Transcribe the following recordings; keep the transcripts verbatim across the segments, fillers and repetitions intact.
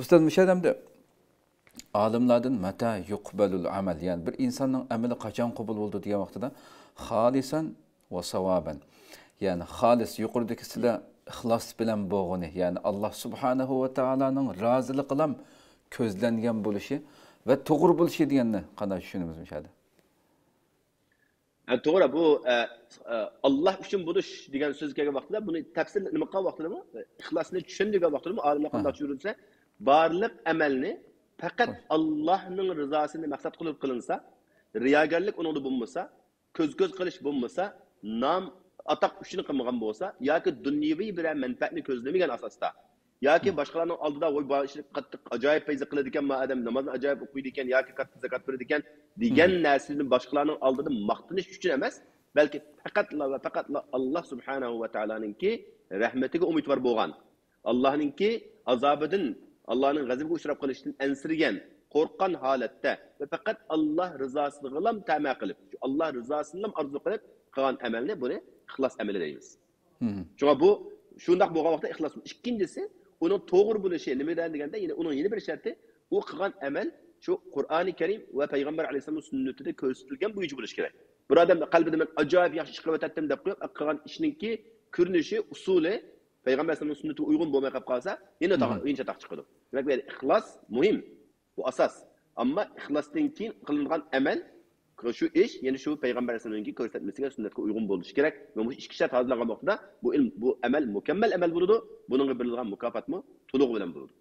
Ustad müşahedemde alimlerden meta yuqbalul amal, yani bir insanın ameli kaçan kabul oldu diye vaxtıda halisen ve savaben, yani halis yuqurdaki silah ihlas bilen boğuni, yani Allah subhanahu ve taala'nın razılı kılam közlengen buluşu ve doğru buluşu diyenler kadar düşünürüz müşahede. Yani doğru bu e, e, Allah için buluş diyen söz geldiği vaxtıda bunu tefsir ne kadar vaxtıda mı? İhlasını düşündüğü vaxtıda mı? Alimler kadar düşünürse barlıq əməlini faqat Allah'ın rızasını məqsəd qılıb qılınsa, riyakarlık onu bulmasa, köz-göz qılış bulmasa, nam ataq üçün qılmağan bolsa, ya ki dünyevi bir mənfəətini közləməyən əsasda, ya ki başqalarının aldıda oy bu işni qattiq ajoyib fayz qıladığan ma adam namazını ajoyib oxuyduğan, ya ki qattiq zakat verdiğan degan nərsini başqalarının aldıda maqtınış üçün emas, bəlkə faqat və faqat Allah subhanahu ve taala'nınki rəhmətinə ümid var bolğan, Allah'ınki azabıdan Allah'ın gazibine uçrab kılıştığını ensirgen, korkan halette ve fakat Allah rızasını gılam təmə qılıb. Allah rızasını gılam arzu qılıb, qılan əməlini bunu ihlas əməli deyimiz. Çünkü bu, şundaq boğan vaxtda ihlas. İkincisi, onun doğru bunu şey, limiden deyken de yine onun yeni bir şartı, o qılan əməl şu Kur'an-ı Kerim ve Peygamber Aleyhisselam'ın sünnetinde köstürgen bu yüce buluş gerek. Bu adam da kalbide ben acayip yaxşı iş kılvet ettim de koyup, qılan işinki kürünüşü, usulü, Peygamber Aleyhisselam'ın sünneti uygun bulmaya kapı kalsa, yine oyunca tak çıkıdı. Demek ki ihlas mühim, bu asas. Ama ihlasdan keyin kılınan emel, şu iş, yani şu Peygamber Aleyhisselam'ın göstermesine sünnetine uygun bulmuş gerek. Ve bu iki şart hazırlanan vaxtda bu ilm, bu emel, mükemmel emel buludu. Bunun bilingan mükafat mı? Tuluğu bilen buludu.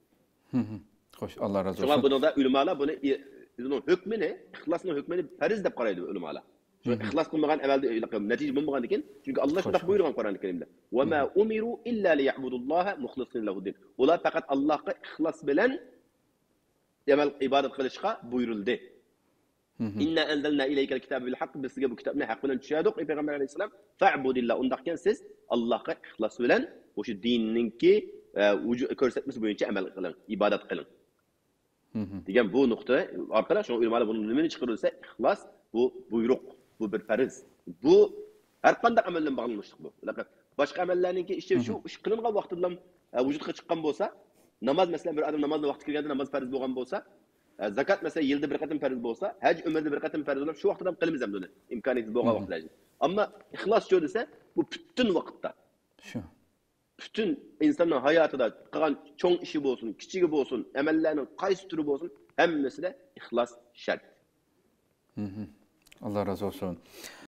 Hoş, Allah razı olsun. Çünkü bunun da ulamalar, bunun hükmünü, ihlasının hükmünü fariz deb qaraydı ulamalar. Çünkü ihlas kılmadan evvelde netice bulmadan iken, çünkü Allah şundak buyurgan Kur'an-ı Kerim'de. وَمَا اُمِرُوا اِلَّا لِيَعْبُدُ اللّٰهَ مُخْلِصِينَ لَهُ الدِّينَ. Onlar fakat Allah'a ihlas bilen emel ibadet kılışka buyuruldu. اِنَّا اَنْزَلْنَا اِلَيْكَ الْكِتَابِ بِالْحَقِّ. Biz size bu kitabını hak bilen düşüyorduk. Peygamber Aleyhisselam فَعْبُدِ اللّٰهَ. Ondakken siz Allah'a ihlas bilen, o şu dinin ki körsetmesi boyunca emel kılın, ibadet kılın. Diyeceğim bu nokta, arkadaşlar ulemalar bunun limini çıkarırsa ihlas bu buyruk. Bu bir fariz. Bu her kandak amelle bağlanmışlık bu. Başka amellerin ki işte şu kılıngan vaxtında vücudka çıkan bolsa, namaz mesela bir adam namazda vakti kirgende namaz fariz boğan bolsa, zakat mesela yılda bir katın fariz bolsa, hac ömürde bir katın fariz olan şu vaxtda kılımız hem de öyle. İmkaniyetsiz boğan vaxtlar. Ama ihlas şöyle ise bu bütün vakitte. Şu. Bütün insanın hayatında kalan çoğun işi bolsun, küçüğü bolsun, emellerinin kaysı türü bolsun, hem mesela ihlas şart. Hı hı. Allah razı olsun.